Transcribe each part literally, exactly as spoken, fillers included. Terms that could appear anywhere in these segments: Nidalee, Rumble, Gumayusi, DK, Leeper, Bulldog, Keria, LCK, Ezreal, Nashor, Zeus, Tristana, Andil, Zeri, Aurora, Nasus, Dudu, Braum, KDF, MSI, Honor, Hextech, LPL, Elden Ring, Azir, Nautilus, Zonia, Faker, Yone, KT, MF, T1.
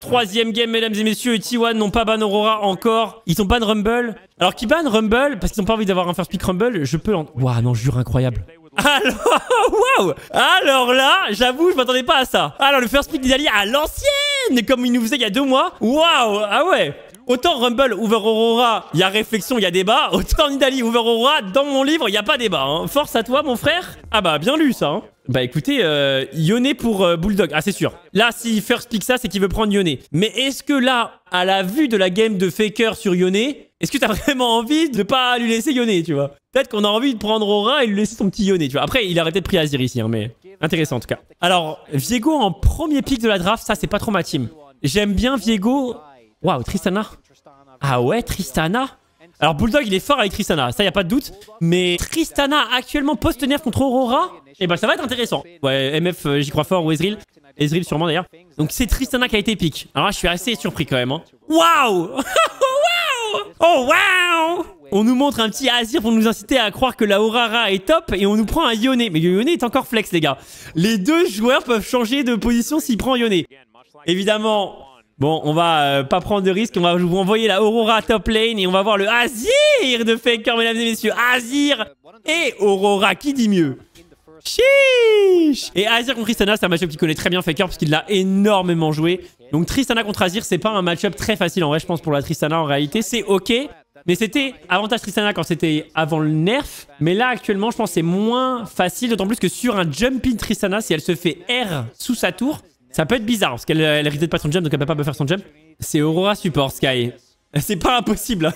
Troisième game, mesdames et messieurs, T un n'ont pas ban Aurora encore. Ils ont ban Rumble. Alors qu'ils ban Rumble, parce qu'ils n'ont pas envie d'avoir un first pick Rumble, je peux l'entendre. Waouh, non, jure, incroyable. Alors, waouh. Alors là, j'avoue, je m'attendais pas à ça. Alors, le first pick Nidalee à l'ancienne, comme il nous faisait il y a deux mois. Waouh, ah ouais. Autant Rumble, Over Aurora, il y a réflexion, il y a débat. Autant Nidalee, Over Aurora, dans mon livre, il n'y a pas débat. Hein. Force à toi, mon frère. Ah bah, bien lu, ça. Hein. Bah écoutez, euh, Yone pour euh, Bulldog. Ah, c'est sûr. Là, s'il first pick ça, c'est qu'il veut prendre Yone. Mais est-ce que là, à la vue de la game de Faker sur Yone, est-ce que t'as vraiment envie de pas lui laisser Yone, tu vois? Peut-être qu'on a envie de prendre Aura et lui laisser son petit Yone, tu vois. Après, il aurait peut-être pris Azir ici, hein, mais intéressant en tout cas. Alors, Viego en premier pick de la draft, ça, c'est pas trop ma team. J'aime bien Viego... Waouh, Tristana. Ah ouais, Tristana. Alors Bulldog, il est fort avec Tristana, ça y a pas de doute. Mais Tristana actuellement post-nerf contre Aurora, et bah ça va être intéressant. Ouais, M F, euh, j'y crois fort, ou Ezreal. Ezreal sûrement d'ailleurs. Donc c'est Tristana qui a été pick. Alors là, je suis assez surpris quand même. Hein. Waouh. Oh waouh. On nous montre un petit Azir pour nous inciter à croire que la Aurora est top et on nous prend un Yone. Mais Yone est encore flex les gars. Les deux joueurs peuvent changer de position s'il prend Yone. Évidemment... Bon, on va euh, pas prendre de risque, on va vous envoyer la Aurora top lane et on va voir le Azir de Faker, mesdames et messieurs. Azir et Aurora, qui dit mieux? Chiche. Et Azir contre Tristana, c'est un match-up qu'il connaît très bien Faker parce qu'il l'a énormément joué. Donc Tristana contre Azir, c'est pas un match-up très facile en vrai, je pense, pour la Tristana en réalité. C'est ok, mais c'était avantage Tristana quand c'était avant le nerf. Mais là, actuellement, je pense que c'est moins facile, d'autant plus que sur un jumping Tristana, si elle se fait R sous sa tour... Ça peut être bizarre, parce qu'elle elle reset pas son jump, donc elle peut pas buffer son jump. C'est Aurora support, Sky. C'est pas impossible.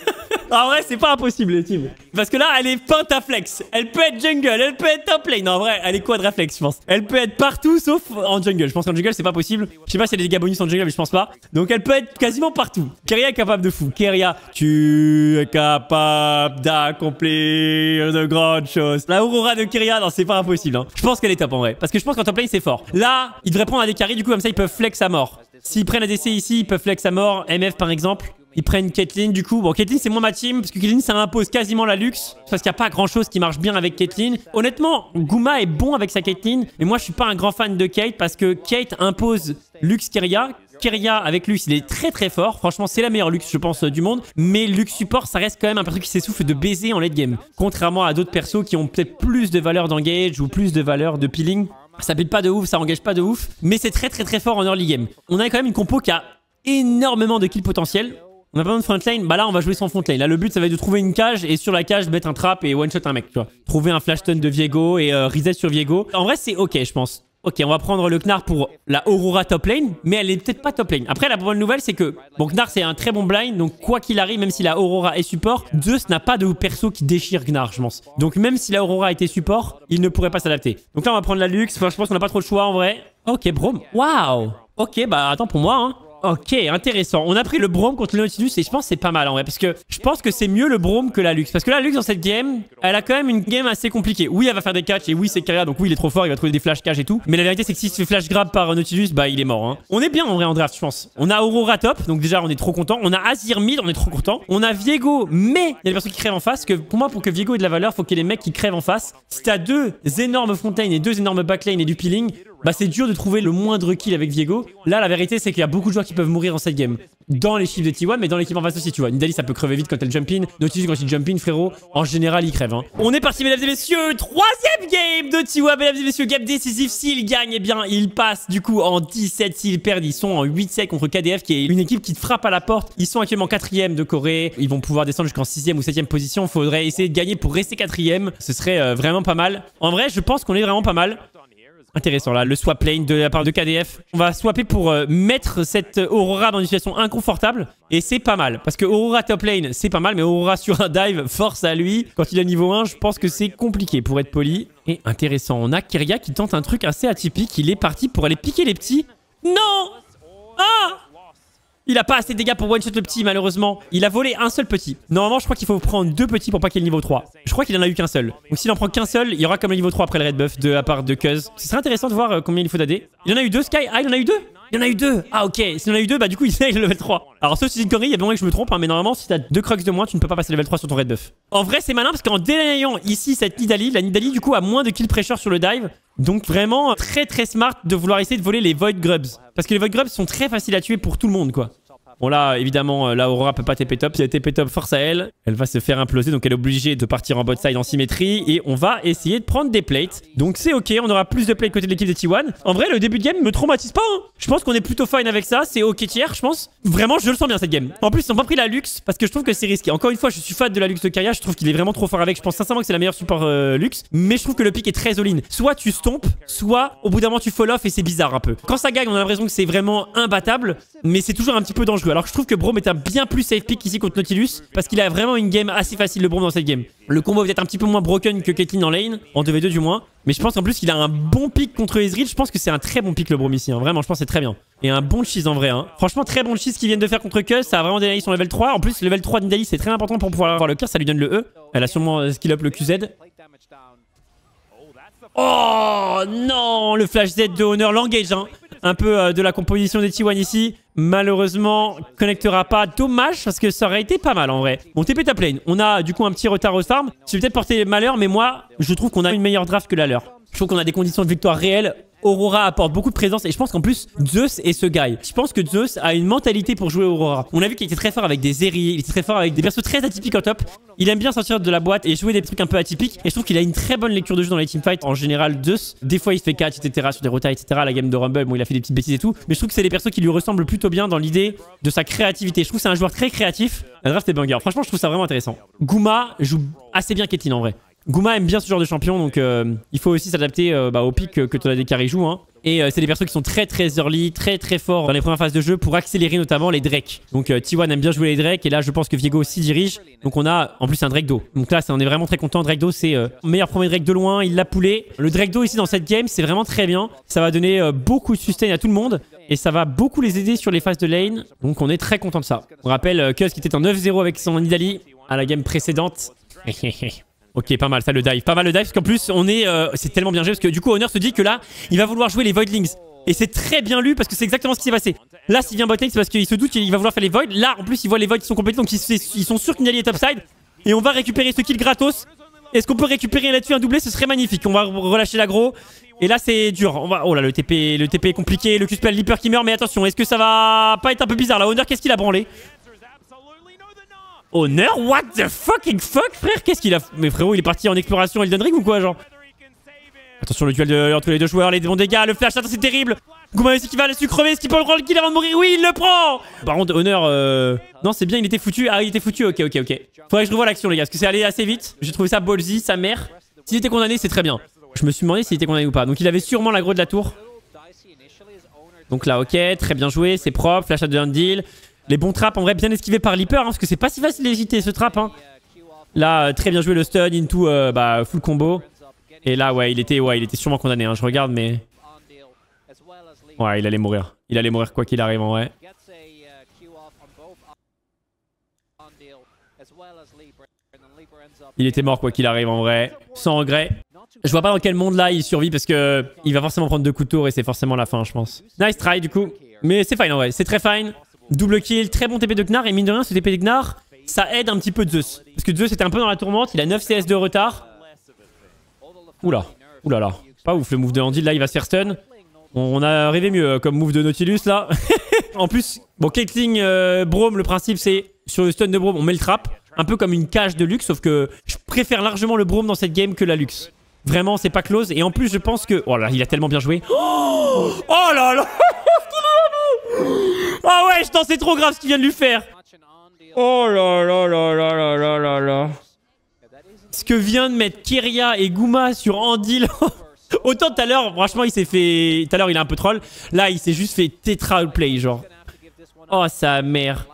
En vrai, c'est pas impossible, les teams. Parce que là, elle est pentaflex. Elle peut être jungle, elle peut être top lane. En vrai, elle est quadraflex, je pense. Elle peut être partout, sauf en jungle. Je pense qu'en jungle, c'est pas possible. Je sais pas si elle a des dégâts bonus en jungle, mais je pense pas. Donc, elle peut être quasiment partout. Keria est capable de fou. Keria, tu es capable d'accomplir de grandes choses. La Aurora de Keria, non, c'est pas impossible. Hein. Je pense qu'elle est top, en vrai. Parce que je pense qu'en top lane, c'est fort. Là, ils devraient prendre un décarré, du coup, comme ça, ils peuvent flex à mort. S'ils prennent A D C ici, ils peuvent flex à mort. M F, par exemple. Ils prennent Caitlyn du coup. Bon, Caitlyn c'est moins ma team parce que Caitlyn ça m'impose quasiment la luxe parce qu'il n'y a pas grand chose qui marche bien avec Caitlyn. Honnêtement, Guma est bon avec sa Caitlyn, mais moi je suis pas un grand fan de Kate parce que Kate impose luxe Keria. Keria avec Lux, il est très très fort. Franchement, c'est la meilleure Lux, je pense, du monde. Mais Lux support, ça reste quand même un perso qui s'essouffle de baiser en late game. Contrairement à d'autres persos qui ont peut-être plus de valeur d'engage ou plus de valeur de peeling. Ça build pas de ouf, ça engage pas de ouf. Mais c'est très très très fort en early game. On a quand même une compo qui a énormément de kills potentiel. On a pas besoin de frontline, bah là on va jouer sans frontline. Là le but ça va être de trouver une cage et sur la cage mettre un trap et one shot un mec, tu vois. Trouver un flash stun de Viego et euh, reset sur Viego. En vrai c'est ok je pense. Ok, on va prendre le Gnar pour la Aurora top lane, mais elle est peut-être pas top lane. Après la bonne nouvelle c'est que bon Gnar c'est un très bon blind, donc quoi qu'il arrive, même si la Aurora est support, Zeus n'a pas de perso qui déchire Gnar, je pense. Donc même si la Aurora était support, il ne pourrait pas s'adapter. Donc là on va prendre la Lux, enfin, je pense qu'on n'a pas trop le choix en vrai. Ok Braum, waouh. Ok bah attends pour moi hein. Ok, intéressant. On a pris le Braum contre le Nautilus et je pense que c'est pas mal en vrai. Parce que je pense que c'est mieux le Braum que la Lux. Parce que la Lux dans cette game, elle a quand même une game assez compliquée. Oui, elle va faire des catchs et oui, c'est Keria. Donc oui, il est trop fort, il va trouver des flash catch et tout. Mais la vérité, c'est que s'il se fait flash grab par Nautilus, bah il est mort. Hein. On est bien en vrai en draft, je pense. On a Aurora top, donc déjà on est trop content. On a Azir mid, on est trop content. On a Viego, mais il y a des personnes qui crèvent en face. Que pour moi, pour que Viego ait de la valeur, faut qu'il y ait des mecs qui crèvent en face. Si t'as deux énormes frontlane et deux énormes backlane et du peeling, bah c'est dur de trouver le moindre kill avec Viego. Là, la vérité, c'est qu'il y a beaucoup de joueurs qui peuvent mourir dans cette game. Dans les chiffres de T un, mais dans l'équipe en face aussi, tu vois. Nidalee, ça peut crever vite quand elle jump in. Nautilus, quand il jump in, frérot, en général, il crève. Hein. On est parti, mesdames et messieurs. Troisième game de T un, mesdames et messieurs. Game décisif. S'il gagne, eh bien, il passe du coup en dix-sept. S'ils perdent, ils sont en huit sept contre K D F, qui est une équipe qui te frappe à la porte. Ils sont actuellement quatrième de Corée. Ils vont pouvoir descendre jusqu'en sixième ou septième position. Faudrait essayer de gagner pour rester quatrième. Ce serait euh, vraiment pas mal. En vrai, je pense qu'on est vraiment pas mal. Intéressant là, le swap lane de la part de K D F. On va swapper pour euh, mettre cette Aurora dans une situation inconfortable. Et c'est pas mal, parce que Aurora top lane, c'est pas mal. Mais Aurora sur un dive, force à lui. Quand il est niveau un, je pense que c'est compliqué pour être poli. Et intéressant, on a Keria qui tente un truc assez atypique. Il est parti pour aller piquer les petits. Non. Ah. Il a pas assez de dégâts pour one shot le petit, malheureusement. Il a volé un seul petit. Normalement, je crois qu'il faut prendre deux petits pour pas qu'il y ait le niveau trois. Je crois qu'il en a eu qu'un seul. Donc s'il en prend qu'un seul, il y aura comme le niveau trois après le red buff de la part de Cuzz. Ce serait intéressant de voir combien il faut d'A D. Il en a eu deux, Sky. Ah, il en a eu deux. Il y en a eu deux. Ah ok, s'il y en a eu deux, bah du coup il est level trois. Alors sauf si c'est une connerie, il y a bien moyen que je me trompe, hein, mais normalement si t'as deux crux de moins, tu ne peux pas passer level trois sur ton red buff. En vrai c'est malin parce qu'en délayant ici cette Nidalee, la Nidalee du coup a moins de kill pressure sur le dive. Donc vraiment très très smart de vouloir essayer de voler les Void Grubs. Parce que les Void Grubs sont très faciles à tuer pour tout le monde quoi. Bon là évidemment la Aurora peut pas T P top. Si elle T P top, force à elle. Elle va se faire imploser, donc elle est obligée de partir en bot side en symétrie. Et on va essayer de prendre des plates. Donc c'est ok, on aura plus de plates côté de l'équipe de T un. En vrai le début de game me traumatise pas hein. Je pense qu'on est plutôt fine avec ça. C'est ok tier je pense. Vraiment je le sens bien cette game. En plus ils n'ont pas pris la Lux parce que je trouve que c'est risqué. Encore une fois je suis fan de la Lux de Keria. Je trouve qu'il est vraiment trop fort avec. Je pense sincèrement que c'est la meilleure support euh, Lux. Mais je trouve que le pick est très all-in. Soit tu stompes, soit au bout d'un moment tu fall off. Et c'est bizarre un peu. Quand ça gagne on a l'impression que c'est vraiment imbattable. Mais c'est toujours un petit peu dangereux. Alors que je trouve que Braum est un bien plus safe pick ici contre Nautilus parce qu'il a vraiment une game assez facile le Braum dans cette game. Le combo est peut-être un petit peu moins broken que Caitlyn en lane, en deux v deux du moins. Mais je pense en plus qu'il a un bon pick contre Ezreal. Je pense que c'est un très bon pick le Braum ici, hein. Vraiment je pense que c'est très bien. Et un bon cheese en vrai hein. Franchement très bon cheese qu'ils viennent de faire contre Cuzz. Ça a vraiment dénaillé son level trois. En plus level trois de Nidalee c'est très important pour pouvoir avoir le cœur. Ça lui donne le E. Elle a sûrement skill up le Q Z. Oh non, le flash Z de Honor, l'engage hein. Un peu euh, de la composition des T un ici. Malheureusement, connectera pas. Dommage, parce que ça aurait été pas mal en vrai. Bon, T P top lane. On a du coup un petit retard au farm. Je vais peut-être porter malheur, mais moi, je trouve qu'on a une meilleure draft que la leur. Je trouve qu'on a des conditions de victoire réelles. Aurora apporte beaucoup de présence et je pense qu'en plus Zeus est ce guy. Je pense que Zeus a une mentalité pour jouer Aurora. On a vu qu'il était très fort avec des Zeri, il était très fort avec des persos très atypiques en top. Il aime bien sortir de la boîte et jouer des trucs un peu atypiques. Et je trouve qu'il a une très bonne lecture de jeu dans les teamfights. En général Zeus, des fois il fait catch etc sur des rotas etc. La game de Rumble, bon il a fait des petites bêtises et tout. Mais je trouve que c'est des persos qui lui ressemblent plutôt bien dans l'idée de sa créativité. Je trouve que c'est un joueur très créatif. La draft est banger. Franchement je trouve ça vraiment intéressant. Guma joue assez bien Caitlyn en vrai. Guma aime bien ce genre de champion, donc euh, il faut aussi s'adapter euh, bah, au pick que ton A D carry joue. Hein. Et euh, c'est des persos qui sont très très early, très très forts dans les premières phases de jeu pour accélérer notamment les Drake. Donc euh, T un aime bien jouer les Drake et là je pense que Viego s'y dirige. Donc on a en plus un Drake d'eau. Donc là on est vraiment très content. Drake d'eau c'est euh, meilleur premier Drake de loin, il l'a poulé. Le Drake d'eau ici dans cette game c'est vraiment très bien. Ça va donner euh, beaucoup de sustain à tout le monde et ça va beaucoup les aider sur les phases de lane. Donc on est très content de ça. On rappelle euh, Cuzz qui était en neuf zéro avec son Nidalee à la game précédente. Ok, pas mal ça le dive, pas mal le dive parce qu'en plus on est, euh, c'est tellement bien joué parce que du coup Honor se dit que là il va vouloir jouer les Voidlings et c'est très bien lu parce que c'est exactement ce qui s'est passé. Là s'il vient bot lane c'est parce qu'il se doute qu'il va vouloir faire les Voids, là en plus il voit les Voids qui sont complétés donc ils, ils sont sûrs qu'Nidalee est topside et on va récupérer ce kill gratos. Est-ce qu'on peut récupérer là-dessus un doublé? Ce serait magnifique, on va relâcher l'aggro et là c'est dur, on va... oh là le T P, le T P est compliqué, le Q-spell Leeper qui meurt mais attention est-ce que ça va pas être un peu bizarre là? Honor qu'est-ce qu'il a branlé? Honor, what the fucking fuck frère? Qu'est-ce qu'il a... Mais frérot il est parti en exploration Elden Ring ou quoi genre? Attention le duel de... entre les deux joueurs, les bons dégâts, le flash, attends c'est terrible. Gumayusi qui va le crever, est-ce qu'il peut le prendre le kill avant de mourir? Oui il le prend. Par contre Honor... Euh... Non c'est bien il était foutu, ah il était foutu, ok ok ok. Faudrait que je revoie l'action les gars parce que c'est allé assez vite. J'ai trouvé ça ballsy, sa mère. S'il était condamné c'est très bien. Je me suis demandé s'il était condamné ou pas, donc il avait sûrement l'aggro de la tour. Donc là ok, très bien joué, c'est propre, flash de Andil. Les bons traps en vrai bien esquivés par Leeper hein, parce que c'est pas si facile d'hésiter ce trap hein. Là très bien joué le stun into euh, bah, full combo. Et là ouais il était ouais il était sûrement condamné hein, je regarde mais... Ouais il allait mourir. Il allait mourir quoi qu'il arrive en vrai. Il était mort quoi qu'il arrive en vrai. Sans regret. Je vois pas dans quel monde là il survit parce que il va forcément prendre deux coups de tour et c'est forcément la fin je pense. Nice try du coup. Mais c'est fine en vrai, c'est très fine. Double kill, très bon T P de Gnar et mine de rien ce T P de Gnar ça aide un petit peu Zeus. Parce que Zeus était un peu dans la tourmente, il a neuf C S de retard. Oula, oula là, pas ouf le move de Andil là il va se faire stun. On a rêvé mieux comme move de Nautilus là. En plus, bon Caitlyn, euh, Braum le principe c'est sur le stun de Braum on met le trap. Un peu comme une cage de luxe sauf que je préfère largement le Braum dans cette game que la luxe. Vraiment c'est pas close et en plus je pense que... Oh là il a tellement bien joué. Oh, oh là là. Ah ouais, je t'en sais trop grave ce qu'il vient de lui faire. Oh là là là là là là là là. Ce que vient de mettre Keria et Guma sur Andil. Autant tout à l'heure, franchement, il s'est fait... Tout à l'heure, il a un peu troll. Là, il s'est juste fait tétra play, genre. Oh, sa mère.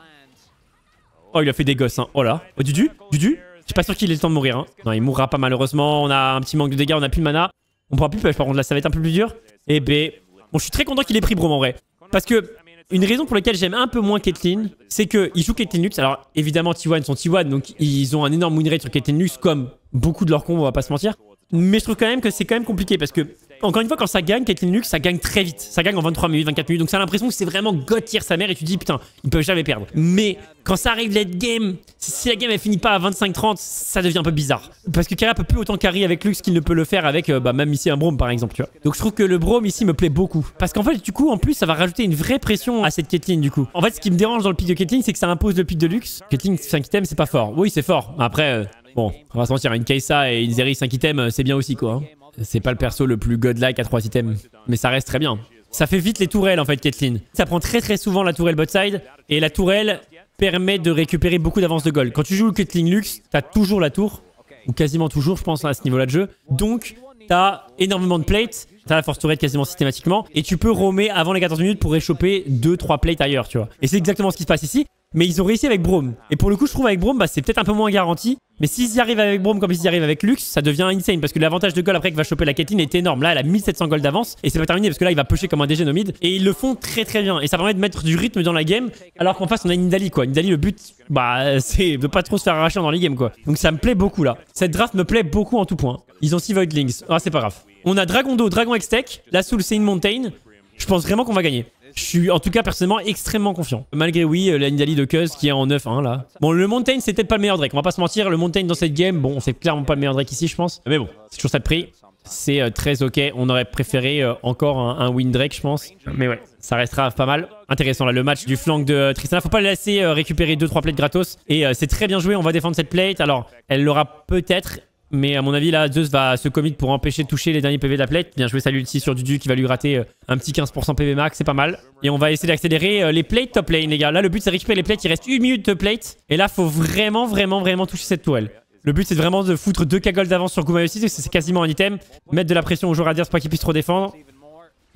Oh, il a fait des gosses, hein. Oh là. Oh, Dudu, Dudu. Je suis pas sûr qu'il ait le temps de mourir, hein. Non, il mourra pas, malheureusement. On a un petit manque de dégâts, on a plus de mana. On pourra plus push, par contre, là, ça va être un peu plus dur. Et B. Bon, je suis très content qu'il ait pris Braum, en vrai. Parce que... Une raison pour laquelle j'aime un peu moins Caitlyn, c'est qu'ils jouent Caitlyn Lux. Alors évidemment T un sont T un, donc ils ont un énorme win rate sur Caitlyn Lux, comme beaucoup de leurs combos, on va pas se mentir. Mais je trouve quand même que c'est quand même compliqué, parce que Encore une fois, quand ça gagne, Caitlyn Luke, ça gagne très vite. Ça gagne en vingt-trois minutes, vingt-quatre minutes. Donc ça a l'impression que c'est vraiment God tier sa mère et tu te dis putain, ils peuvent jamais perdre. Mais quand ça arrive late game, si la game elle finit pas à vingt-cinq trente, ça devient un peu bizarre. Parce que Keria peut plus autant carry avec Luke qu'il ne peut le faire avec euh, bah, même ici un Braum par exemple, tu vois. Donc je trouve que le Braum ici me plaît beaucoup. Parce qu'en fait, du coup, en plus, ça va rajouter une vraie pression à cette Caitlyn du coup. En fait, ce qui me dérange dans le pick de Caitlyn, c'est que ça impose le pick de Luke. Caitlyn cinq items, c'est pas fort. Oui, c'est fort. Après, euh, bon, on va se mentir, une Kaisa et une Zeri cinq items, c'est bien aussi quoi. Hein. C'est pas le perso le plus godlike à trois items, mais ça reste très bien. Ça fait vite les tourelles en fait, Caitlyn. Ça prend très très souvent la tourelle bot side, et la tourelle permet de récupérer beaucoup d'avance de gold. Quand tu joues le Caitlyn Lux, t'as toujours la tour, ou quasiment toujours je pense à ce niveau-là de jeu. Donc t'as énormément de plates, t'as la force tourelle quasiment systématiquement, et tu peux roamer avant les quatorze minutes pour réchoper deux trois plates ailleurs, tu vois. Et c'est exactement ce qui se passe ici. Mais ils ont réussi avec Braum. Et pour le coup, je trouve avec Braum, bah, c'est peut-être un peu moins garanti. Mais s'ils y arrivent avec Braum comme ils y arrivent avec Lux, ça devient insane. Parce que l'avantage de gold après que va choper la Caitlyn est énorme. Là, elle a mille sept cents gold d'avance. Et c'est pas terminé parce que là, il va pusher comme un D G no mid. Et ils le font très très bien. Et ça permet de mettre du rythme dans la game. Alors qu'en face, on a Nidalee quoi. Nidalee, le but, bah, c'est de pas trop se faire arracher dans les games quoi. Donc ça me plaît beaucoup là. Cette draft me plaît beaucoup en tout point. Ils ont six Voidlings. Ah, c'est pas grave. On a Dragon d'eau, Dragon Hextech. La Soul, c'est une montagne. Je pense vraiment qu'on va gagner. Je suis en tout cas personnellement extrêmement confiant. Malgré oui, la Nidalee de Cuzz qui est en neuf un là. Bon, le Mountain c'est peut-être pas le meilleur Drake, on va pas se mentir. Le Mountain dans cette game, bon c'est clairement pas le meilleur Drake ici je pense. Mais bon, c'est toujours ça de prix. C'est très ok, on aurait préféré encore un, un win Drake je pense. Mais ouais, ça restera pas mal. Intéressant là, le match du flanc de Tristana. Faut pas le laisser récupérer deux trois plates gratos. Et c'est très bien joué, on va défendre cette plate. Alors, elle l'aura peut-être... Mais à mon avis là, Zeus va se commit pour empêcher de toucher les derniers P V de la plate. Bien joué, salut ulti sur Dudu qui va lui gratter un petit quinze pour cent P V max, c'est pas mal. Et on va essayer d'accélérer les plates top lane les gars. Là le but c'est de récupérer les plates, il reste une minute de plate. Et là faut vraiment vraiment vraiment toucher cette tourelle. Le but c'est vraiment de foutre deux K gold d'avance sur Gumayusi, c'est quasiment un item. Mettre de la pression aux joueurs adverses pour qu'ils puissent trop défendre.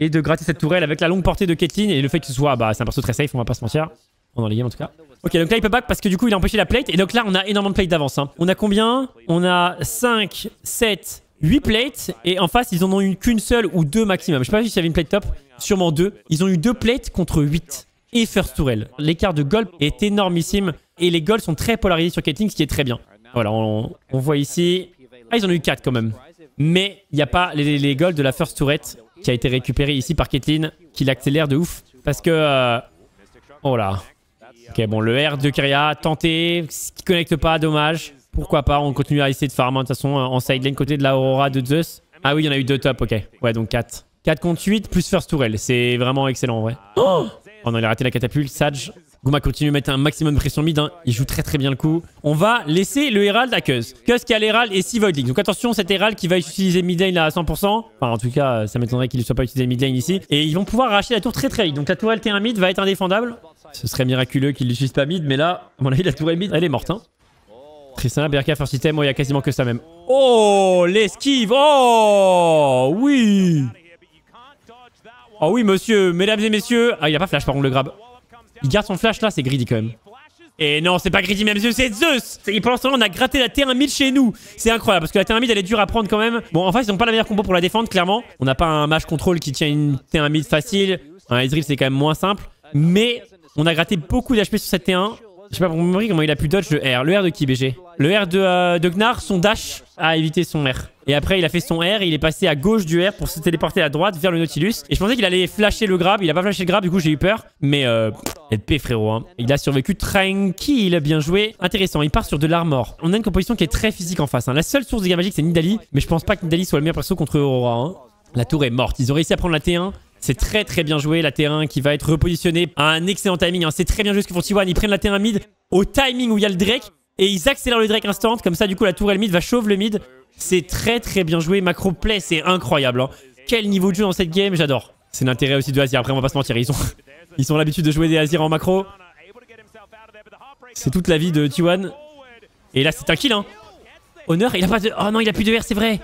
Et de gratter cette tourelle avec la longue portée de Caitlyn. Et le fait que ce soit, bah c'est un perso très safe, on va pas se mentir. Dans les games en tout cas. Ok, donc là il peut back parce que du coup il a empêché la plate. Et donc là on a énormément de plates d'avance. Hein. On a combien? On a cinq, sept, huit plates. Et en face ils en ont eu qu'une seule ou deux maximum. Je sais pas si il y avait une plate top. Sûrement deux. Ils ont eu deux plates contre huit. Et first tourelle. L'écart de gold est énormissime. Et les golds sont très polarisés sur Caitlyn, ce qui est très bien. Voilà, on, on voit ici. Ah, ils en ont eu quatre quand même. Mais il n'y a pas les, les golds de la first tourette qui a été récupérée ici par Caitlyn. Qui l'accélère de ouf. Parce que... Euh... Oh là. Ok, bon, le R de Keria, tenté, ce qui connecte pas, dommage. Pourquoi pas, on continue à essayer de farm, de toute façon, en side lane, côté de la Aurora de Zeus. Ah oui, il y en a eu deux top, ok. Ouais, donc quatre. quatre contre huit, plus first tourelle, c'est vraiment excellent, en vrai. Oh, oh non, il a raté la catapulte, Sage. Guma continue de mettre un maximum de pression mid, hein. Il joue très très bien le coup. On va laisser le Herald à Cuzz. Cuzz qui a l'Herald et six Voidlings. Donc attention, cet Herald qui va utiliser mid lane à cent pour cent. Enfin, en tout cas, ça m'étonnerait qu'il ne soit pas utilisé mid lane ici. Et ils vont pouvoir arracher la tour très très vite. Donc la tourelle T un mid va être indéfendable. Ce serait miraculeux qu'il ne l'utilise pas mid, mais là, à mon avis, la tourelle mid, elle est morte. Hein. Tristana, B R K, first item, oh, il n'y a quasiment que ça même. Oh, l'esquive. Oh, oui. Oh oui, monsieur, mesdames et messieurs. Ah, il n'a pas flash, par contre, le grab. Il garde son flash là, c'est greedy quand même. Et non, c'est pas greedy, même c'est Zeus. Et pour l'instant, on a gratté la T un mid chez nous. C'est incroyable parce que la T un mid elle est dure à prendre quand même. Bon, en face, ils n'ont pas la meilleure compo pour la défendre, clairement. On n'a pas un match contrôle qui tient une T un mid facile. Un Ezreal, c'est quand même moins simple. Mais on a gratté beaucoup d'H P sur cette T un. Je sais pas comment il a pu dodge le R. Le R de qui, B G? Le R de, euh, de Gnar, son dash a évité son R. Et après, il a fait son R et il est passé à gauche du R pour se téléporter à droite vers le Nautilus. Et je pensais qu'il allait flasher le grab. Il a pas flashé le grab, du coup, j'ai eu peur. Mais euh, L P, frérot. Hein. Il a survécu tranquille. Bien joué. Intéressant. Il part sur de l'armor. On a une composition qui est très physique en face. Hein. La seule source de dégâts magiques, c'est Nidalee. Mais je pense pas que Nidalee soit le meilleur perso contre Aurora. Hein. La tour est morte. Ils ont réussi à prendre la T un. C'est très très bien joué, la T un qui va être repositionnée à un excellent timing. Hein. C'est très bien joué ce que font T un, ils prennent la T un mid au timing où il y a le Drake et ils accélèrent le Drake instant. Comme ça, du coup, la tourelle mid va chauffer le mid. C'est très très bien joué. Macro play, c'est incroyable. Hein. Quel niveau de jeu dans cette game, j'adore. C'est l'intérêt aussi de Azir. Après, on va pas se mentir, ils ont ils ont l'habitude de jouer des Azir en macro. C'est toute la vie de T un. Et là, c'est un kill. Hein. Honor, il a pas de... Oh non, il a plus de R, c'est vrai.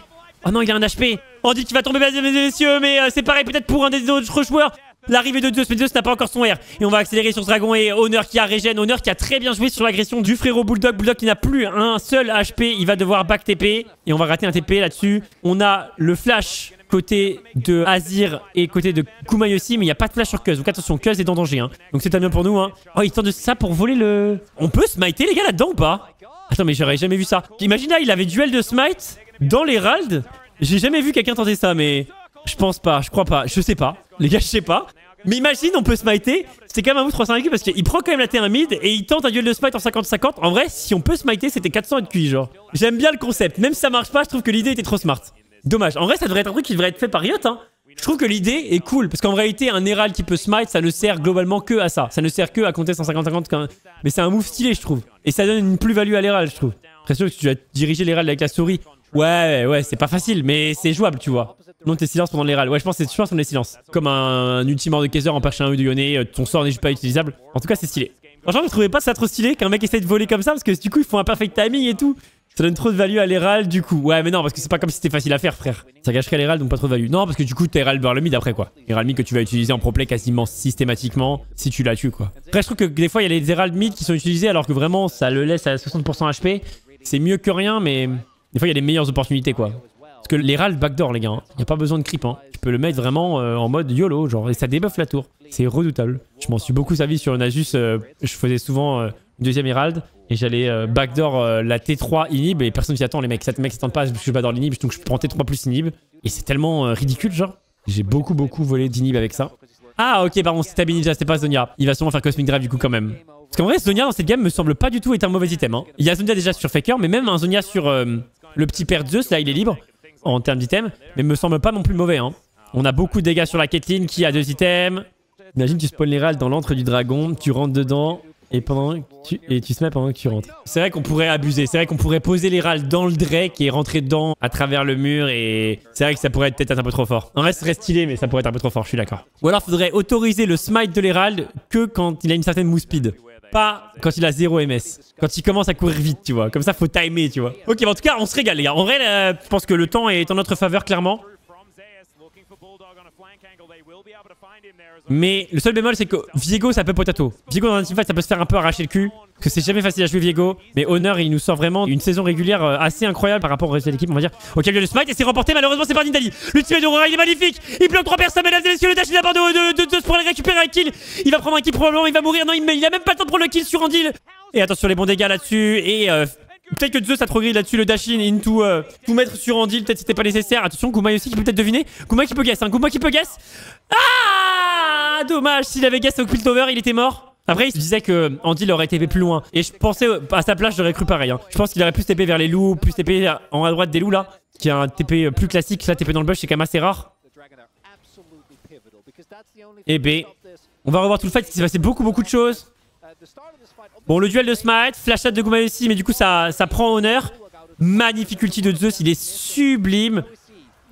Oh non, il a un H P. On dit qu'il va tomber, mesdames et messieurs, mais euh, c'est pareil peut-être pour un des autres joueurs. L'arrivée de Zeus, mais Zeus n'a pas encore son R. Et on va accélérer sur ce Dragon et Honor qui a régène. Honor qui a très bien joué sur l'agression du frérot Bulldog. Bulldog qui n'a plus un seul H P. Il va devoir back T P. Et on va rater un T P là-dessus. On a le flash côté de Azir et côté de Gumayusi, mais il n'y a pas de flash sur Cuzz. Donc attention, Cuzz est en danger. Hein. Donc c'est bien pour nous. Hein. Oh, il tente de ça pour voler le... On peut smiter les gars là-dedans ou pas? Attends, mais j'aurais jamais vu ça. Imagine là, il avait duel de smite dans l'Herald. J'ai jamais vu quelqu'un tenter ça, mais Je pense pas, je crois pas, je sais pas. Les gars, je sais pas. Mais imagine, on peut smiter. C'est quand même un move trois cents I Q parce qu'il prend quand même la T un mid et il tente un duel de smite en cinquante cinquante. En vrai, si on peut smiter, c'était quatre cents I Q, genre. J'aime bien le concept. Même si ça marche pas, je trouve que l'idée était trop smart. Dommage. En vrai, ça devrait être un truc qui devrait être fait par Riot, hein. Je trouve que l'idée est cool, parce qu'en réalité, un Herald qui peut smite, ça ne sert globalement que à ça. Ça ne sert que à compter cent cinquante cinquante quand même. Mais c'est un move stylé, je trouve. Et ça donne une plus-value à l'Herald, je trouve. Après, sûr que tu vas diriger l'Herald avec la souris. Ouais, ouais, c'est pas facile, mais c'est jouable, tu vois. Non, t'es silence pendant l'Herald. Ouais, je pense qu'on est silence. Comme un, un ultimate de Kaiser empêcher un U de Yone, ton sort n'est juste pas utilisable. En tout cas, c'est stylé. Franchement, je trouvais pas ça trop stylé qu'un mec essaye de voler comme ça, parce que du coup, ils font un perfect timing et tout. Ça donne trop de value à l'Herald du coup. Ouais mais non parce que c'est pas comme si c'était facile à faire frère. Ça gâcherait l'Herald donc pas trop de value. Non parce que du coup t'as Herald vers le mid après quoi. Herald mid que tu vas utiliser en pro-play quasiment systématiquement si tu la tues quoi. Après je trouve que des fois il y a les Herald mid qui sont utilisés alors que vraiment ça le laisse à soixante pour cent H P. C'est mieux que rien mais des fois il y a les meilleures opportunités quoi. Parce que l'Herald backdoor les gars, hein. Y a pas besoin de creep hein. Tu peux le mettre vraiment euh, en mode YOLO genre et ça débuffe la tour. C'est redoutable. Je m'en suis beaucoup servi sur Nasus, euh, je faisais souvent... Euh, Deuxième Herald, et j'allais euh, backdoor euh, la T trois inhib, et personne s'y attend, les mecs. Ça te mec s'attend pas, je suis pas dans l'inhib, donc je prends T trois plus inhib. Et c'est tellement euh, ridicule, genre. J'ai beaucoup, beaucoup volé d'inhib avec ça. Ah, ok, pardon, c'était Tabi Ninja, c'était pas Zonia. Il va sûrement faire Cosmic Drive du coup, quand même. Parce qu'en vrai, Zonia dans cette game me semble pas du tout être un mauvais item. Hein. Il y a Zonia déjà sur Faker, mais même un Zonia sur euh, le petit père de Zeus, là, il est libre en termes d'item, mais me semble pas non plus mauvais. Hein. On a beaucoup de dégâts sur la Caitlyn qui a deux items. Imagine, tu spawns l'Herald dans l'antre du dragon, tu rentres dedans. Et, pendant tu, et tu smaps pendant que tu rentres. C'est vrai qu'on pourrait abuser, c'est vrai qu'on pourrait poser l'Herald dans le Drake et rentrer dedans à travers le mur et... C'est vrai que ça pourrait être peut-être un peu trop fort. En vrai, ce serait stylé, mais ça pourrait être un peu trop fort, je suis d'accord. Ou alors, il faudrait autoriser le smite de l'Herald que quand il a une certaine move speed. Pas quand il a zéro M S. Quand il commence à courir vite, tu vois. Comme ça, faut timer, tu vois. Ok, bah en tout cas, on se régale, les gars. En vrai, là, je pense que le temps est en notre faveur, clairement. Mais le seul bémol c'est que Viego ça peut potato. Viego dans un teamfight ça peut se faire un peu arracher le cul. Parce que c'est jamais facile à jouer Viego. Mais Honor il nous sort vraiment une saison régulière assez incroyable par rapport au reste de l'équipe on va dire. Ok il y a le smite et c'est remporté malheureusement c'est par Nidalee. Le team d'Aurora il est magnifique. Il bloque trois personnes mesdames et messieurs. Le dash il a pas de Zeus pour aller récupérer un kill. Il va prendre un kill probablement il va mourir. Non il, il a même pas le temps de prendre le kill sur Andil. Et attention les bons dégâts là-dessus et... Euh, peut-être que Zeus a trop grillé là-dessus, le dash-in into euh, tout mettre sur Andil, peut-être c'était pas nécessaire. Attention, Gumayusi aussi qui peut peut-être deviner. Gumayusi qui peut guess, hein. Gumayusi qui peut guess. Ah, dommage, s'il avait guess au Piltover, il était mort. Après, il se disait que Andil aurait T P plus loin. Et je pensais, à sa place, j'aurais cru pareil. Hein. Je pense qu'il aurait plus T P vers les loups, plus T P en à droite des loups là, qui a un T P plus classique. Là, T P dans le bush, c'est quand même assez rare. Et B, on va revoir tout le fight, parce qu'il s'est passé beaucoup, beaucoup de choses. Bon, le duel de smite, flash out de Gumayusi, mais du coup, ça, ça prend Honor. Magnifique ulti de Zeus, il est sublime.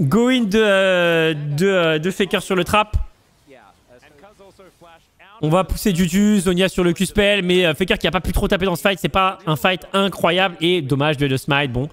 Go in de, euh, de, euh, de Faker sur le trap. On va pousser Dudu, Zonia sur le Q-spell, mais euh, Faker qui a pas pu trop taper dans ce fight, c'est pas un fight incroyable. Et dommage, duel de smite, bon,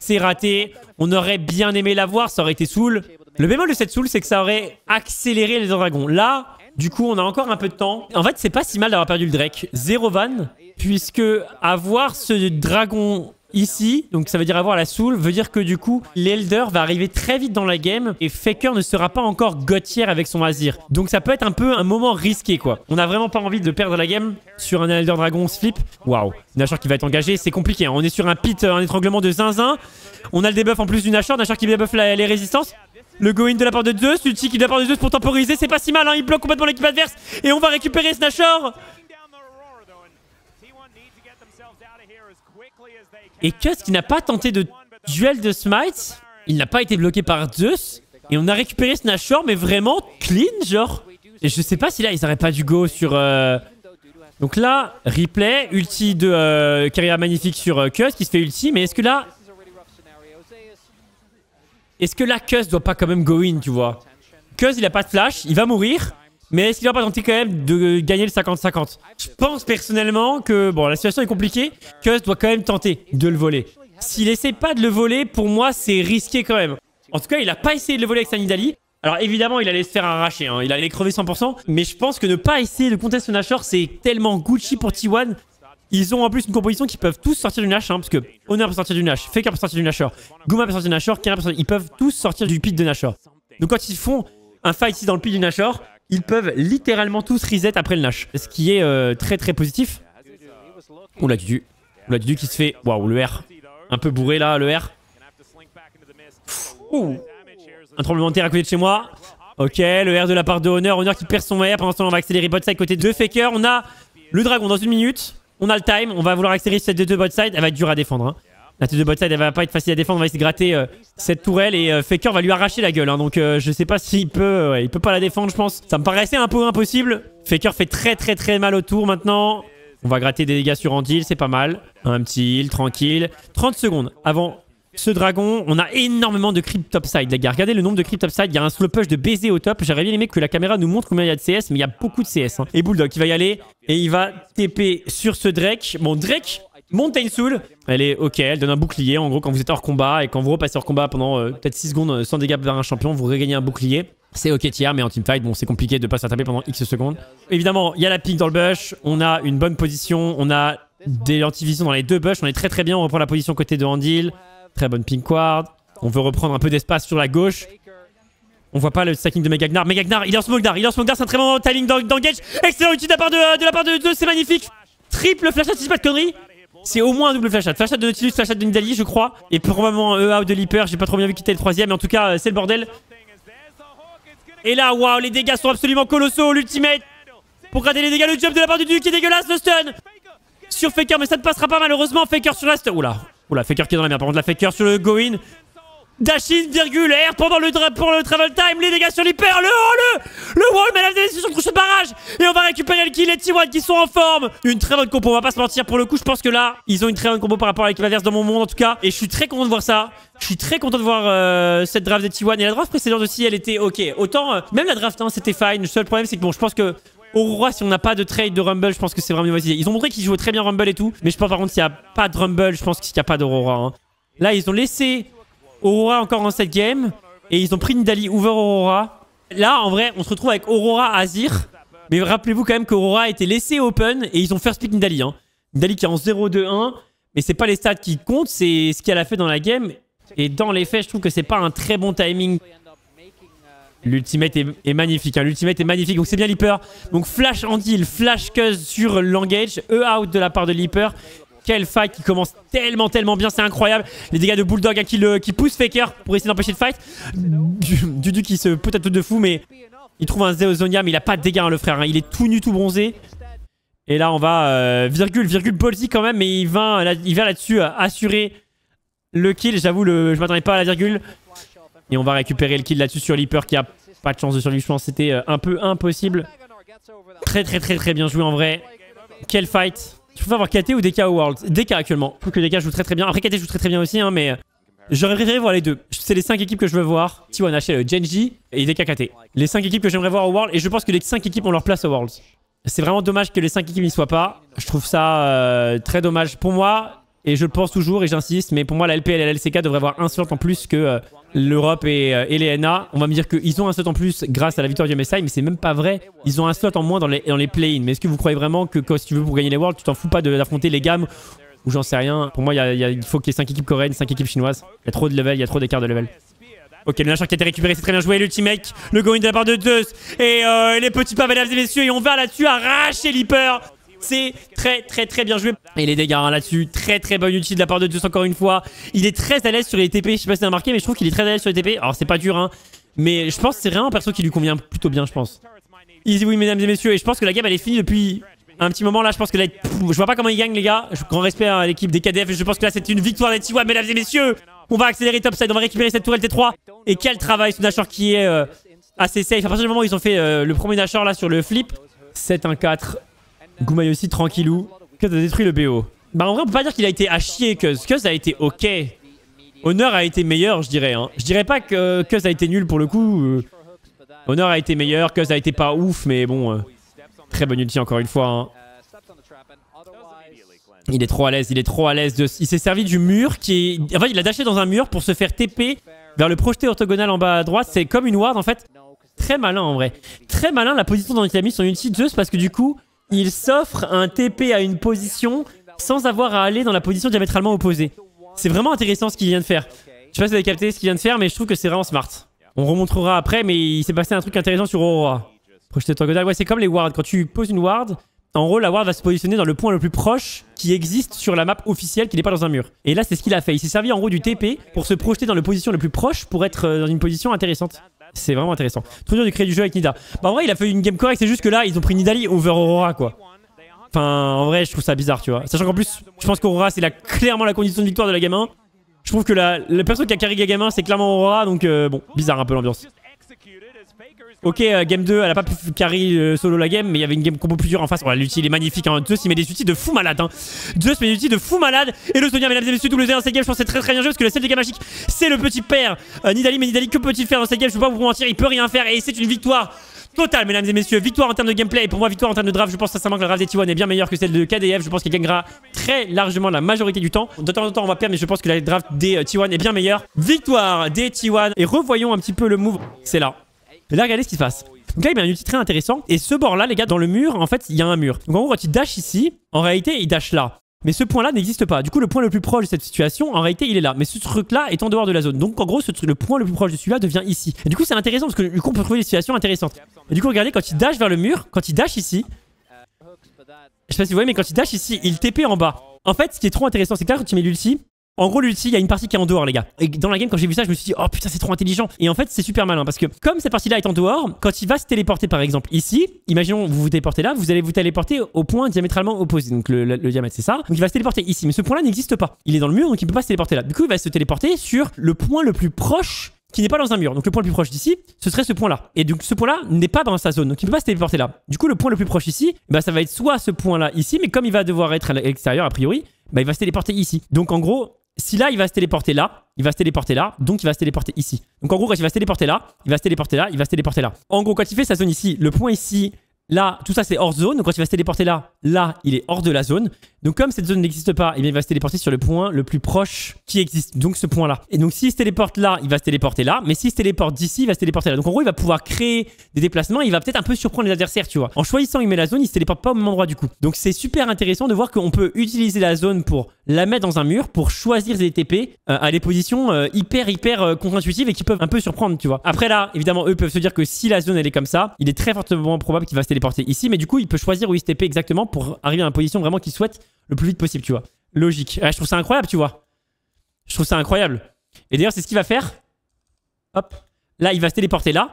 c'est raté. On aurait bien aimé l'avoir, ça aurait été soul. Le bémol de cette soul, c'est que ça aurait accéléré les dragons. Là... Du coup, on a encore un peu de temps. En fait, c'est pas si mal d'avoir perdu le Drake. Zéro van, puisque avoir ce dragon ici, donc ça veut dire avoir la soul, veut dire que du coup, l'Elder va arriver très vite dans la game et Faker ne sera pas encore Gothier avec son Azir. Donc ça peut être un peu un moment risqué, quoi. On n'a vraiment pas envie de perdre la game sur un Elder Dragon, on se flip. Waouh, Nashor qui va être engagé, c'est compliqué. Hein. On est sur un pit, un étranglement de zinzin. On a le debuff en plus du Nashor, Nashor qui debuff la, les résistances. Le go-in de la part de Zeus, l'ulti qui de la part de Zeus pour temporiser, c'est pas si mal, hein, il bloque complètement l'équipe adverse et on va récupérer ce Nashor. Et Cuzz qui n'a pas tenté de duel de smite, il n'a pas été bloqué par Zeus et on a récupéré ce Nashor mais vraiment clean genre. Et je sais pas si là ils auraient pas dû go sur... Euh... Donc là, replay, ulti de euh, Keria magnifique sur euh, Cuzz qui se fait ulti, mais est-ce que là... Est-ce que la Cuzz doit pas quand même go in, tu vois? Cuzz, il a pas de flash, il va mourir. Mais est-ce qu'il doit pas tenter quand même de gagner le cinquante cinquante? Je pense personnellement que, bon, la situation est compliquée. Cuzz doit quand même tenter de le voler. S'il essaie pas de le voler, pour moi, c'est risqué quand même. En tout cas, il a pas essayé de le voler avec sa Nidalee. Alors évidemment, il allait se faire arracher, hein. Il allait crever cent pour cent. Mais je pense que ne pas essayer de contester Nashor, c'est tellement Gucci pour T un. Ils ont en plus une composition qui peuvent tous sortir du Nash, hein, parce que Honor peut sortir du Nash, Faker peut sortir du Nashor, Guma peut sortir du Nashor, Keria peut sortir... Ils peuvent tous sortir du pit de Nashor. Donc quand ils font un fight ici dans le pit du Nashor, ils peuvent littéralement tous reset après le Nash. Ce qui est euh, très très positif. Oh là Dudu. Oh là Dudu qui se fait... Waouh, le R. Un peu bourré là, le R. Ouh. Un tremblement de terre à côté de chez moi. Ok, le R de la part de Honor. Honor qui perd son R. Pendant ce temps, on va accélérer bot side côté de Faker. On a le dragon dans une minute. On a le time. On va vouloir accélérer cette T deux bot side. Elle va être dure à défendre. Hein. La T deux bot side, elle va pas être facile à défendre. On va essayer de gratter euh, cette tourelle et euh, Faker va lui arracher la gueule. Hein. Donc euh, je sais pas s'il peut. Euh, ouais, il peut pas la défendre, je pense. Ça me paraissait un peu impossible. Faker fait très très très mal au tour maintenant. On va gratter des dégâts sur Andil, c'est pas mal. Un petit heal, tranquille. trente secondes avant ce dragon. On a énormément de creep topside, les gars. Regardez le nombre de creep topside. Il y a un slow push de baiser au top. J'aurais bien aimé que la caméra nous montre combien il y a de C S, mais il y a beaucoup de C S. Hein. Et Bulldog, il va y aller. Et il va T P sur ce Drake. Bon, Drake, Mountain Soul. Elle est ok, elle donne un bouclier. En gros, quand vous êtes hors combat et quand vous repassez hors combat pendant euh, peut-être six secondes sans dégâts vers un champion, vous regagnez un bouclier. C'est ok tier, mais en teamfight, bon, c'est compliqué de pas s'attraper pendant X secondes. Évidemment, il y a la pique dans le bush, on a une bonne position, on a des antivisions dans les deux bush, on est très très bien, on reprend la position côté de Andil. Très bonne pink ward, on veut reprendre un peu d'espace sur la gauche. On voit pas le stacking de Mega Gnar. Mega Gnar, il est en smoke Gnar, il est en smoke Gnar, c'est un très bon timing d'engage. Excellent outil de la part de, de la part de Zeus, c'est magnifique. Triple flash out, si c'est pas de conneries. C'est au moins un double flash out. Flash out de Nautilus, flash out de Nidalee, je crois. Et probablement un E out de Leeper, j'ai pas trop bien vu quitter le troisième, mais en tout cas, c'est le bordel. Et là, waouh, les dégâts sont absolument colossaux. L'ultimate pour gratter les dégâts. Le jump de la part du Dudu qui est dégueulasse. Le stun sur Faker, mais ça ne passera pas malheureusement. Faker sur la stun. Oula, oula, Faker qui est dans la merde. Par contre, la Faker sur le go in. Dash in, virgule, R pendant le, pour le travel time. Les dégâts sur l'hyper. Le oh, le, le wall, mais la décision sur le crochet de barrage. Et on va récupérer le kill. Les T un qui sont en forme. Une très bonne compo. On va pas se mentir. Pour le coup, je pense que là, ils ont une très bonne compo par rapport à l'équipe adverse dans mon monde en tout cas. Et je suis très content de voir ça. Je suis très content de voir euh, cette draft des T un. Et la draft précédente aussi, elle était ok. Autant, euh, même la draft, hein, c'était fine. Le seul problème, c'est que bon, je pense que Aurora, si on n'a pas de trade de Rumble, je pense que c'est vraiment une mauvaise idée. Ils ont montré qu'ils jouaient très bien Rumble et tout. Mais je pense par contre, s'il n'y a pas de Rumble, je pense qu'il n'y a pas d'Aurora. Hein. Là, ils ont laissé Aurora encore en cette game. Et ils ont pris Nidalee over Aurora. Là, en vrai, on se retrouve avec Aurora Azir. Mais rappelez-vous quand même qu'Aurora a été laissée open. Et ils ont first pick Nidalee. Hein. Nidalee qui est en zéro deux un. Mais c'est pas les stats qui comptent, c'est ce qu'elle a fait dans la game. Et dans les faits, je trouve que c'est pas un très bon timing. L'ultimate est, est magnifique. Hein. L'ultimate est magnifique. Donc c'est bien Leeper. Donc flash Andil, flash Cuzz sur l'engage. E out de la part de Leeper. Quel fight qui commence tellement, tellement bien. C'est incroyable. Les dégâts de Bulldog hein, qui, le, qui pousse Faker pour essayer d'empêcher le fight. Dudu qui se peut à tout de fou, mais il trouve un Zonia, mais il a pas de dégâts, hein, le frère. Hein. Il est tout nu, tout bronzé. Et là, on va. Euh, virgule, virgule, policy quand même. Mais il va là-dessus là euh, assurer le kill, j'avoue, je m'attendais pas à la virgule. Et on va récupérer le kill là-dessus sur Leeper qui a pas de chance de survivre. Je pense que c'était un peu impossible. Très très très très bien joué en vrai. Quel fight. Je préfère avoir K T ou D K au World. D K actuellement. Je trouve que D K joue très très bien. Après K T joue très très bien aussi, hein, mais j'aurais préféré voir les deux. C'est les cinq équipes que je veux voir. T un, H L, Genji et D K K T. Les cinq équipes que j'aimerais voir au World et je pense que les cinq équipes ont leur place au World. C'est vraiment dommage que les cinq équipes n'y soient pas. Je trouve ça euh, très dommage pour moi. Et je le pense toujours et j'insiste, mais pour moi la L P L et la L C K devraient avoir un slot en plus que euh, l'Europe et, euh, et les N A. On va me dire qu'ils ont un slot en plus grâce à la victoire du M S I, mais c'est même pas vrai. Ils ont un slot en moins dans les, dans les play-in. Mais est-ce que vous croyez vraiment que quand, si tu veux pour gagner les Worlds, tu t'en fous pas d'affronter les gammes ou j'en sais rien. Pour moi, y a, y a, il faut qu'il y ait cinq équipes coréennes, cinq équipes chinoises. Il y a trop de level, il y a trop d'écart de level. Ok, le Nashor qui a été récupéré, c'est très bien joué. L'ultimate, le go-in de la part de Zeus et euh, les petits pas, mesdames et messieurs, et on va là-dessus arracher Leeper. C'est très très très bien joué. Et les dégâts hein, là-dessus, très très bonne utilité de la part de Zeus encore une fois. Il est très à l'aise sur les T P, je sais pas si t'as remarqué, mais je trouve qu'il est très à l'aise sur les T P. Alors c'est pas dur, hein, mais je pense que c'est vraiment un perso qui lui convient plutôt bien, je pense. Easy win, mesdames et messieurs, et je pense que la game elle est finie depuis un petit moment là. Je pense que là, pff, je vois pas comment ils gagnent les gars. Grand respect à l'équipe des K D F, et je pense que là c'est une victoire des T un, mesdames et messieurs. On va accélérer topside, on va récupérer cette tourelle T trois. Et quel travail, ce Nashor qui est euh, assez safe. À partir du moment où ils ont fait euh, le premier Nashor là sur le flip, sept un quatre. Gumayusi tranquillou. Cuzz a détruit le B O. Bah en vrai on peut pas dire qu'il a été à chier. Cuzz Cuzz a été ok. Honor a été meilleur je dirais hein. Je dirais pas que Cuzz a été nul pour le coup. Honor a été meilleur, Cuzz a été pas ouf. Mais bon euh, très bonne ulti encore une fois hein. Il est trop à l'aise, il est trop à l'aise de... Il s'est servi du mur qui est... Enfin il a dashé dans un mur pour se faire T P vers le projeté orthogonal en bas à droite. C'est comme une ward en fait. Très malin en vrai. Très malin la position dans laquelle il a mis son ulti Zeus, parce que du coup il s'offre un T P à une position sans avoir à aller dans la position diamétralement opposée. C'est vraiment intéressant ce qu'il vient de faire. Je sais pas si vous avez capté ce qu'il vient de faire, mais je trouve que c'est vraiment smart. On remontrera après, mais il s'est passé un truc intéressant sur Aurora. Projeté orthogonal, ouais c'est comme les wards. Quand tu poses une ward, En gros, la ward va se positionner dans le point le plus proche qui existe sur la map officielle, qui n'est pas dans un mur. Et là, c'est ce qu'il a fait. Il s'est servi en gros du T P pour se projeter dans la position le plus proche pour être dans une position intéressante. C'est vraiment intéressant. Trop dur de créer du jeu avec Nida. Bah, en vrai, il a fait une game correcte. C'est juste que là, ils ont pris Nidalee over Aurora, quoi. Enfin, en vrai, je trouve ça bizarre, tu vois. Sachant qu'en plus, je pense qu'Aurora, c'est clairement la condition de victoire de la game un. Je trouve que la, la personne qui a carré la game un, c'est clairement Aurora. Donc, euh, bon, bizarre un peu l'ambiance. Ok, euh, game deux, elle a pas pu carry euh, solo la game, mais il y avait une game combo plus dure en face. Oh, l'ulti, il est magnifique. Hein. Zeus, il met des ultis de fou malade. Hein. Zeus met des ultis de fou malade. Et le Zonia, mesdames et messieurs, W un, cette game, je pense c'est très très bien joué parce que le seul dégât magique, c'est le petit père. Euh, Nidalee, mais Nidalee, que peut-il faire dans cette game? Je peux pas vous mentir, il peut rien faire. Et c'est une victoire totale, mesdames et messieurs. Victoire en termes de gameplay. Et pour moi, victoire en termes de draft, je pense sincèrement que la draft des T un est bien meilleure que celle de K D F. Je pense qu'elle gagnera très largement la majorité du temps. De temps en temps, on va perdre, mais je pense que la draft des T un est bien meilleure. Victoire des T un. Et revoyons un petit peu le move. C'est là. Et là, regardez ce qui se passe. Donc là, il y a un outil très intéressant. Et ce bord-là, les gars, dans le mur, en fait, il y a un mur. Donc en gros, quand il dash ici, en réalité, il dash là. Mais ce point-là n'existe pas. Du coup, le point le plus proche de cette situation, en réalité, il est là. Mais ce truc-là est en dehors de la zone. Donc en gros, ce truc, le point le plus proche de celui-là devient ici. Et du coup, c'est intéressant parce que du coup, on peut trouver des situations intéressantes. Et du coup, regardez, quand il dash vers le mur, quand il dash ici, je sais pas si vous voyez, mais quand il dash ici, il T P en bas. En fait, ce qui est trop intéressant, c'est que là, quand il met l'ulti, en gros, l'ulti, il y a une partie qui est en dehors, les gars. Et dans la game, quand j'ai vu ça, je me suis dit, oh putain, c'est trop intelligent. Et en fait, c'est super malin parce que, comme cette partie-là est en dehors, quand il va se téléporter, par exemple, ici, imaginons, vous vous téléportez là, vous allez vous téléporter au point diamétralement opposé. Donc, le, le, le diamètre, c'est ça. Donc, il va se téléporter ici. Mais ce point-là n'existe pas. Il est dans le mur, donc il ne peut pas se téléporter là. Du coup, il va se téléporter sur le point le plus proche qui n'est pas dans un mur. Donc, le point le plus proche d'ici, ce serait ce point-là. Et donc, ce point-là n'est pas dans sa zone. Donc, il ne peut pas se téléporter là. Du coup, le point le plus proche ici, bah, ça va être soit ce point-là ici, mais comme il va devoir être à l'extérieur, a priori, bah, il va se téléporter ici. Donc, en gros, si là, il va se téléporter là, il va se téléporter là, donc il va se téléporter ici. Donc en gros, quand il va se téléporter là, il va se téléporter là, il va se téléporter là. En gros, quand il fait sa zone ici, le point ici, là, tout ça c'est hors zone. Donc quand il va se téléporter là, là, il est hors de la zone. Donc comme cette zone n'existe pas, eh bien, il va se téléporter sur le point le plus proche qui existe. Donc ce point là. Et donc s'il se téléporte là, il va se téléporter là. Mais s'il se téléporte d'ici, il va se téléporter là. Donc en gros, il va pouvoir créer des déplacements. Et il va peut-être un peu surprendre les adversaires, tu vois. En choisissant, il met la zone, il se téléporte pas au même endroit du coup. Donc c'est super intéressant de voir qu'on peut utiliser la zone pour la mettre dans un mur, pour choisir des T P euh, à des positions euh, hyper hyper euh, contre-intuitives et qui peuvent un peu surprendre, tu vois. Après là, évidemment, eux peuvent se dire que si la zone elle est comme ça, il est très fortement probable qu'il va se téléporter ici, mais du coup il peut choisir où il se T P exactement pour arriver à une position vraiment qu'il souhaite le plus vite possible, tu vois. Logique. Ouais, je trouve ça incroyable, tu vois. Je trouve ça incroyable. Et d'ailleurs, c'est ce qu'il va faire. Hop. Là, il va se téléporter là.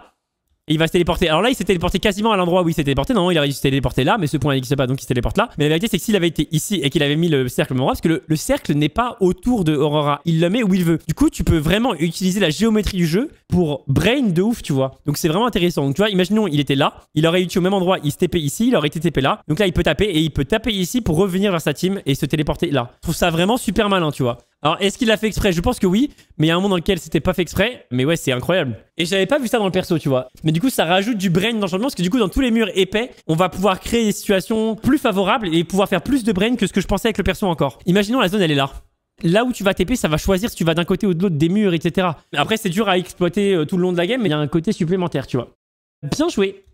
Et il va se téléporter. Alors là, il s'est téléporté quasiment à l'endroit où il s'est téléporté. Non, il a réussi à se téléporter là, mais ce point n'existe pas, donc il se téléporte là. Mais la vérité, c'est que s'il avait été ici et qu'il avait mis le cercle au même endroit, parce que le, le cercle n'est pas autour de Aurora, il le met où il veut. Du coup, tu peux vraiment utiliser la géométrie du jeu pour brain de ouf, tu vois. Donc c'est vraiment intéressant. Donc tu vois, imaginons, il était là, il aurait été au même endroit, il se T P ici, il aurait été T P là. Donc là, il peut taper et il peut taper ici pour revenir vers sa team et se téléporter là. Je trouve ça vraiment super malin, tu vois. Alors, est-ce qu'il l'a fait exprès? Je pense que oui, mais il y a un moment dans lequel c'était pas fait exprès, mais ouais, c'est incroyable. Et j'avais pas vu ça dans le perso, tu vois. Mais du coup, ça rajoute du brain dans le changement, parce que du coup, dans tous les murs épais, on va pouvoir créer des situations plus favorables et pouvoir faire plus de brain que ce que je pensais avec le perso encore. Imaginons la zone, elle est là. Là où tu vas T P, ça va choisir si tu vas d'un côté ou de l'autre des murs, et cetera. Après, c'est dur à exploiter tout le long de la game, mais il y a un côté supplémentaire, tu vois. Bien joué.